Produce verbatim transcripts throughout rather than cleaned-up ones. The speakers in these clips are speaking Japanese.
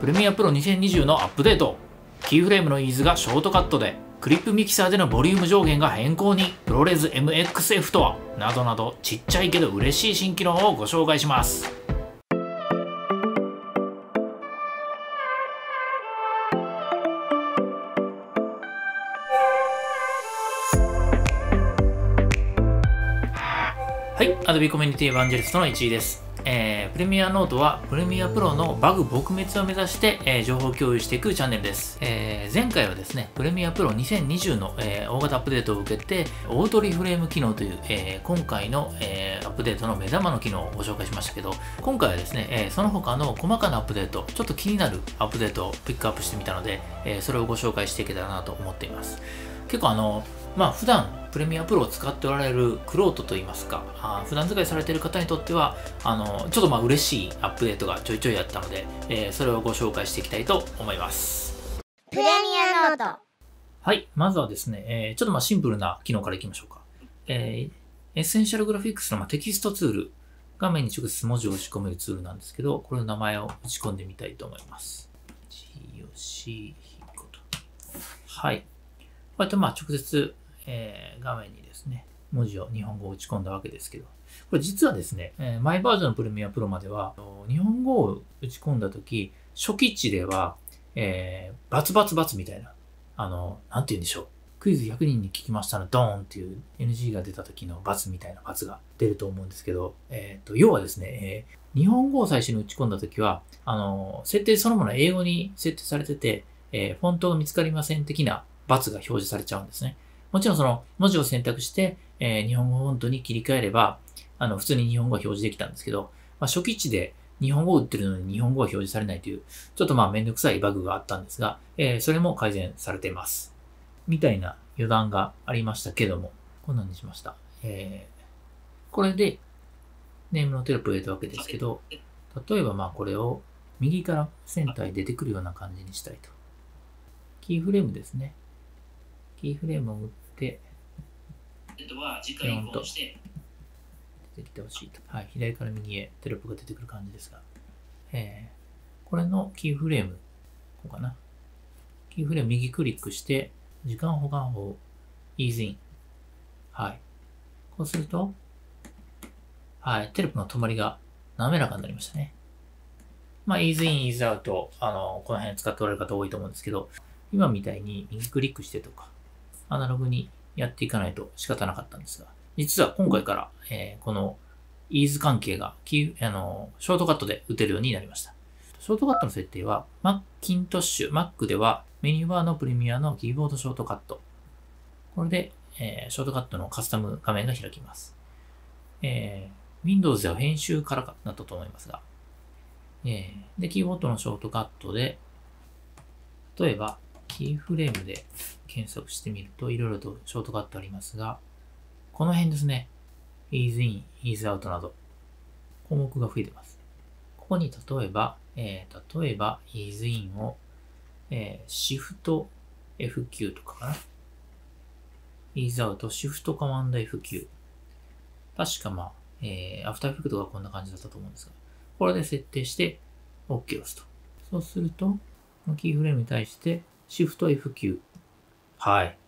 プレミアプロにせんにじゅうのアップデート。キーフレームのイーズがショートカットで、クリップミキサーでのボリューム上限が変更に、ProRes エムエックスエフ とは、などなどちっちゃいけど嬉しい新機能をご紹介します。はい、Adobe コミュニティエヴァンジェリストのいちいです。えー、プレミアノートはプレミアプロのバグ撲滅を目指して、えー、情報共有していくチャンネルです。えー、前回はですね、プレミアプロにせんにじゅうの、えー、大型アップデートを受けて、オートリフレーム機能という、えー、今回の、えー、アップデートの目玉の機能をご紹介しましたけど、今回はですね、えー、その他の細かなアップデート、ちょっと気になるアップデートをピックアップしてみたので、えー、それをご紹介していけたらなと思っています。結構あの、まあ普段、プレミアプロを使っておられるクロートといいますか、あ普段使いされている方にとっては、あの、ちょっとまあ嬉しいアップデートがちょいちょいあったので、えー、それをご紹介していきたいと思います。プレミアノート。はい、まずはですね、えー、ちょっとまあシンプルな機能からいきましょうか。えー、エッセンシャルグラフィックスのまあテキストツール、画面に直接文字を打ち込めるツールなんですけど、これの名前を打ち込んでみたいと思います。ジーオーシー こと。はい。こうやってまあ直接、えー、画面にですね、文字を日本語を打ち込んだわけですけど、これ実はですね、えー、マイバージョンのプレミアプロまでは、日本語を打ち込んだとき、初期値では、えー、バツバツバツみたいな、あの、なんて言うんでしょう。クイズひゃくにんに聞きましたの、ドーンっていう エヌジー が出たときのバツみたいなバツが出ると思うんですけど、えっと、要はですね、えー、日本語を最初に打ち込んだときは、あの、設定そのもの英語に設定されてて、えー、フォントが見つかりません的なバツが表示されちゃうんですね。もちろんその文字を選択して、えー、日本語フォントに切り替えれば、あの、普通に日本語が表示できたんですけど、まあ、初期値で日本語を打ってるのに日本語が表示されないという、ちょっとまあめんどくさいバグがあったんですが、えー、それも改善されています。みたいな余談がありましたけども、こんなんにしました。えー、これで、ネームのテロップを入れたわけですけど、例えばまあこれを右からセンターに出てくるような感じにしたいと。キーフレームですね。キーフレームを打って、で、ペロンと出てきてほしいと。はい、左から右へテロップが出てくる感じですが、えー、これのキーフレーム、こうかな。キーフレーム右クリックして、時間保管法、イーズイン。はい。こうすると、はい、テロップの止まりが滑らかになりましたね。まあ、イーズイン、イーズアウト、あの、この辺使っておられる方多いと思うんですけど、今みたいに右クリックしてとか、アナログにやっていかないと仕方なかったんですが、実は今回から、えー、このイーズ関係がキーあのショートカットで打てるようになりました。ショートカットの設定は、マッキントッシュ、Mac ではメニューバーのプレミアのキーボードショートカット。これで、えー、ショートカットのカスタム画面が開きます。えー、Windows では編集からかなったと思いますが、えー、で、キーボードのショートカットで、例えば、キーフレームで検索してみると、いろいろとショートカットありますが、この辺ですね。Ease in, Ease out など、項目が増えてます。ここに例えば、えー、例えば Ease in を、えー、シフト エフキュー とかかな。Ease out、Shift コマンド エフキュー。確かまあ、えー、After Effects がこんな感じだったと思うんですが、これで設定して OK ですと。そうすると、キーフレームに対して、シフト エフキュー。はい。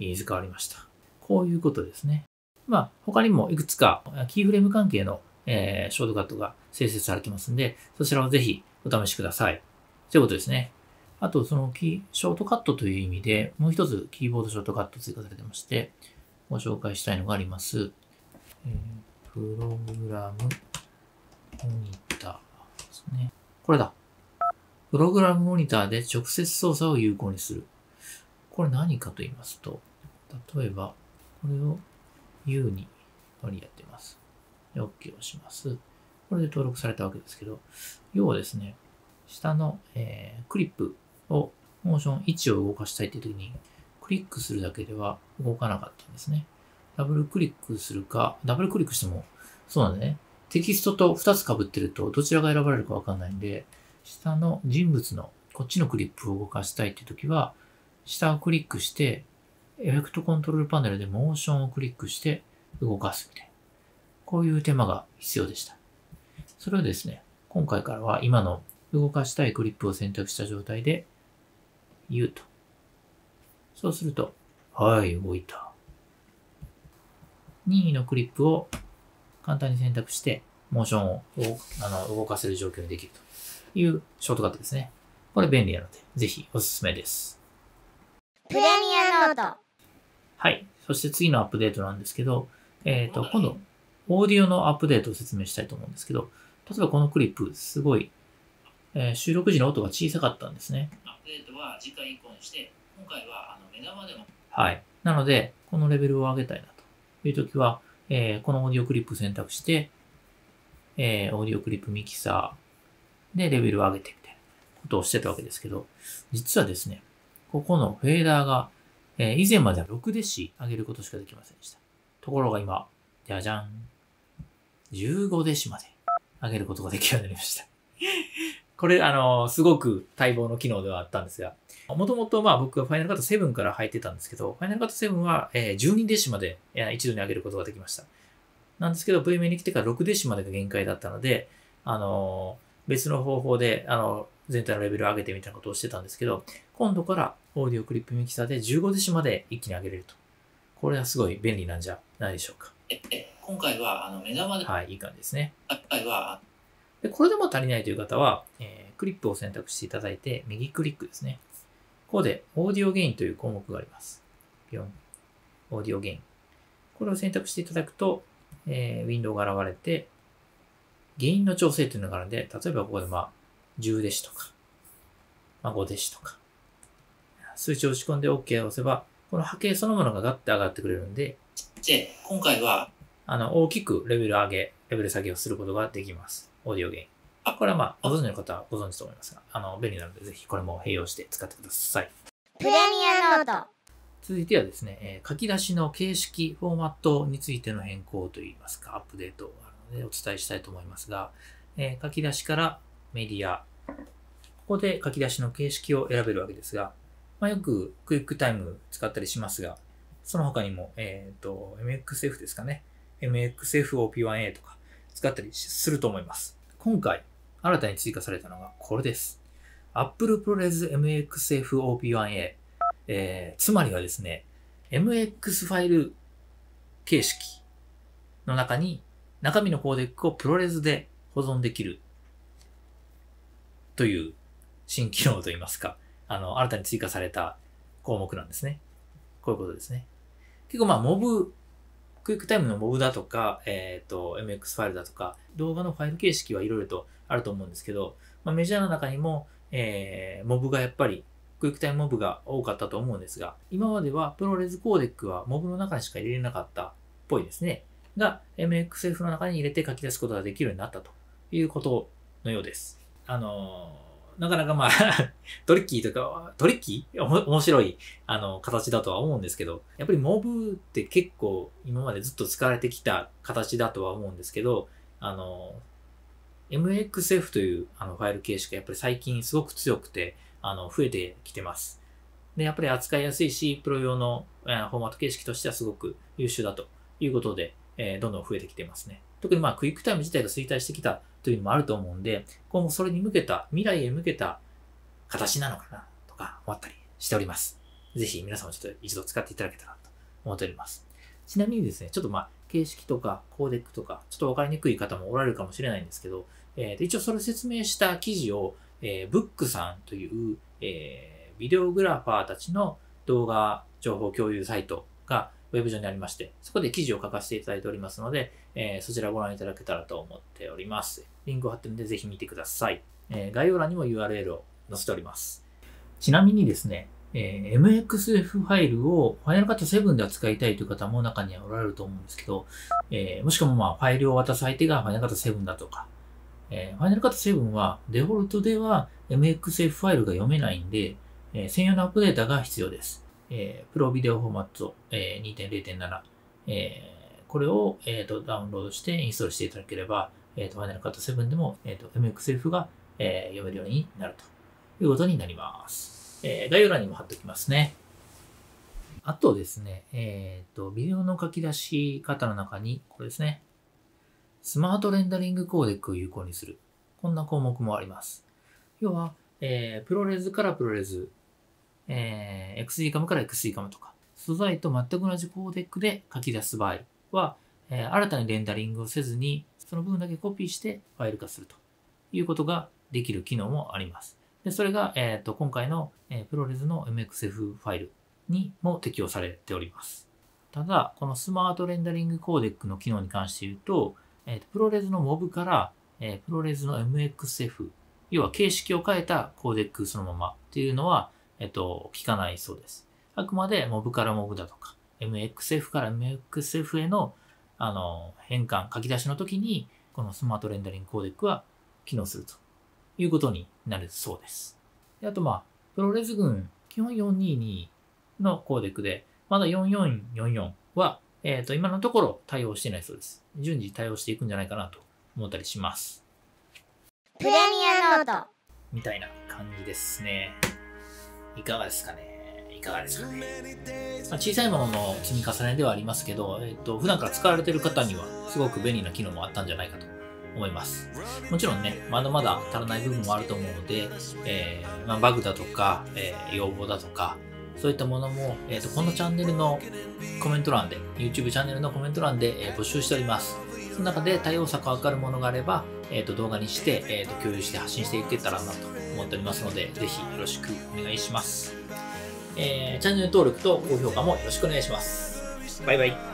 イーズ変わりました。こういうことですね。まあ、他にもいくつかキーフレーム関係の、えー、ショートカットが生成されてますんで、そちらをぜひお試しください。ということですね。あと、そのキー、ショートカットという意味で、もう一つキーボードショートカット追加されてまして、ご紹介したいのがあります。えー、プログラムモニターですね。これだ。プログラムモニターで直接操作を有効にする。これ何かと言いますと、例えば、これを U に割り当てます。で、OK を押します。これで登録されたわけですけど、要はですね、下の、えー、クリップを、モーションいちを動かしたいというときに、クリックするだけでは動かなかったんですね。ダブルクリックするか、ダブルクリックしても、そうなんでね、テキストとふたつ被ってると、どちらが選ばれるかわかんないんで、下の人物のこっちのクリップを動かしたいというときは、下をクリックして、エフェクトコントロールパネルでモーションをクリックして動かすみたいな。こういう手間が必要でした。それをですね、今回からは今の動かしたいクリップを選択した状態で言うと。そうすると、はい、動いた。任意のクリップを簡単に選択して、モーションをあの動かせる状況にできるというショートカットですね。これ便利なので、ぜひおすすめです。プレミアノート。はい。そして次のアップデートなんですけど、えっと、今度、オーディオのアップデートを説明したいと思うんですけど、例えばこのクリップ、すごい、えー、収録時の音が小さかったんですね。アップデートは次回以降にして、今回はあの目玉でも。はい。なので、このレベルを上げたいなというときは、えー、このオーディオクリップを選択して、えー、オーディオクリップミキサーでレベルを上げてみたいなことをしてたわけですけど、実はですね、ここのフェーダーが、えー、以前まではろくデシ上げることしかできませんでした。ところが今、じゃじゃん。じゅうごデシまで上げることができるようになりました。これ、あの、すごく待望の機能ではあったんですが、もともとまあ僕は Final Cut セブンから入ってたんですけど、Final Cut セブンはじゅうにデシまで一度に上げることができました。なんですけど、プレミアに来てからろくデシまでが限界だったので、あの、別の方法で、あの、全体のレベルを上げてみたいなことをしてたんですけど、今度からオーディオクリップミキサーでじゅうごデシまで一気に上げれると。これはすごい便利なんじゃないでしょうか。今回はあの目玉で。はい、いい感じですね。今回は。で、これでも足りないという方は、えー、クリップを選択していただいて、右クリックですね。ここで、オーディオゲインという項目があります。ピョン。オーディオゲイン。これを選択していただくと、えー、ウィンドウが現れて、ゲインの調整というのがあるので、例えばここでまあ、じゅうデシとか、まあ、ごデシとか、数値を打ち込んで OK を押せば、この波形そのものがガッて上がってくれるんで、で、今回は、あの、大きくレベル上げ、レベル下げをすることができます。オーディオゲイン。あ、これはまあ、ご存知の方はご存知と思いますが、あの、便利なので、ぜひこれも併用して使ってください。プレミアノート。続いてはですね、えー、書き出しの形式、フォーマットについての変更といいますか、アップデートがあるのでお伝えしたいと思いますが、えー、書き出しからメディア。ここで書き出しの形式を選べるわけですが、まあ、よくクイックタイム使ったりしますが、その他にも、えっと、エムエックスエフ ですかね。エムエックスエフオーピーワンエー とか使ったりすると思います。今回、新たに追加されたのがこれです。Apple ProRes エムエックスエフオーピーワンエー。えー、つまりはですね、エムエックス ファイル形式の中に中身のコーデックを ProRes で保存できるという新機能といいますか、あの、新たに追加された項目なんですね。こういうことですね。結構まあ、モブ、クイックタイムのモブだとか、えっと、エムエックス ファイルだとか、動画のファイル形式はいろいろとあると思うんですけど、まあ、メジャーの中にも、えー、モブがやっぱり、クイックタイムモブが多かったと思うんですが、今まではプロレスコーデックはモブの中にしか入れれなかったっぽいですね。が、エムエックスエフ の中に入れて書き出すことができるようになったということのようです。あのー、なかなかまあ、トリッキーとか、トリッキー面白い、あの、形だとは思うんですけど、やっぱりモブって結構今までずっと使われてきた形だとは思うんですけど、あのー、エムエックスエフ というあのファイル形式がやっぱり最近すごく強くて、あの、増えてきてます。で、やっぱり扱いやすいし、プロ用の、えー、フォーマット形式としてはすごく優秀だということで、えー、どんどん増えてきてますね。特にまあ、クイックタイム自体が衰退してきたというのもあると思うんで、今後それに向けた、未来へ向けた形なのかなとか思ったりしております。ぜひ皆さんもちょっと一度使っていただけたらと思っております。ちなみにですね、ちょっとまあ、形式とかコーデックとか、ちょっとわかりにくい方もおられるかもしれないんですけど、えー、で一応それを説明した記事を、えー、Vook さんという、えー、ビデオグラファーたちの動画情報共有サイトがウェブ上にありまして、そこで記事を書かせていただいておりますので、えー、そちらをご覧いただけたらと思っております。リンクを貼ってるのでぜひ見てください。えー、概要欄にも ユーアールエル を載せております。ちなみにですね、えー、エムエックスエフ ファイルを Final Cut セブンで扱いたいという方も中にはおられると思うんですけど、えー、もしくもまあファイルを渡す相手が Final Cut セブンだとか、えー、Final Cut セブンはデフォルトでは エムエックスエフ ファイルが読めないんで、えー、専用のアップデータが必要です。えー、プロビデオフォーマット、えー、にてんれいてんなな、えー、これを、えー、とダウンロードしてインストールしていただければ、えー、と Final Cut セブンでも、えー、と エムエックスエフ が、えー、読めるようになるということになります。えー、概要欄にも貼っておきますね。あとですね、えー、とビデオの書き出し方の中に、これですね。スマートレンダリングコーデックを有効にする。こんな項目もあります。要は、えー、ProRes から ProRes、えー、エックスディーシーエーエム から エックスディーシーエーエム とか、素材と全く同じコーデックで書き出す場合は、えー、新たにレンダリングをせずに、その部分だけコピーしてファイル化するということができる機能もあります。でそれが、えーと、今回の、えー、ProRes の エムエックスエフ ファイルにも適用されております。ただ、このスマートレンダリングコーデックの機能に関して言うと、えーと、ProRes の モブ から、えー、ProRes の エムエックスエフ、要は形式を変えたコーデックそのままっていうのは、えっと、効かないそうです。あくまで モブ から モブ だとか、エムエックスエフ から エムエックスエフ への、あの、変換、書き出しの時に、このスマートレンダリングコーデックは機能するということになるそうです。であと、まあ、ProRes 群、基本よんにーにーのコーデックで、まだよんよんよんよんは、えっと、今のところ対応していないそうです。順次対応していくんじゃないかなと思ったりします。プレミアノートみたいな感じですね。いかがですかねいかがですかね、まあ、小さいものの積み重ねではありますけど、えっと、普段から使われている方にはすごく便利な機能もあったんじゃないかと思います。もちろんね、まだまだ足らない部分もあると思うので、えーまあ、バグだとか、えー、要望だとか、そういったものも、えっと、このチャンネルのコメント欄で、YouTube チャンネルのコメント欄で、えー、募集しております。その中で対応策がわかるものがあれば、えー、と動画にして、えー、と共有して発信していけたらなと思っておりますので、ぜひよろしくお願いします。えー、チャンネル登録と高評価もよろしくお願いします。バイバイ。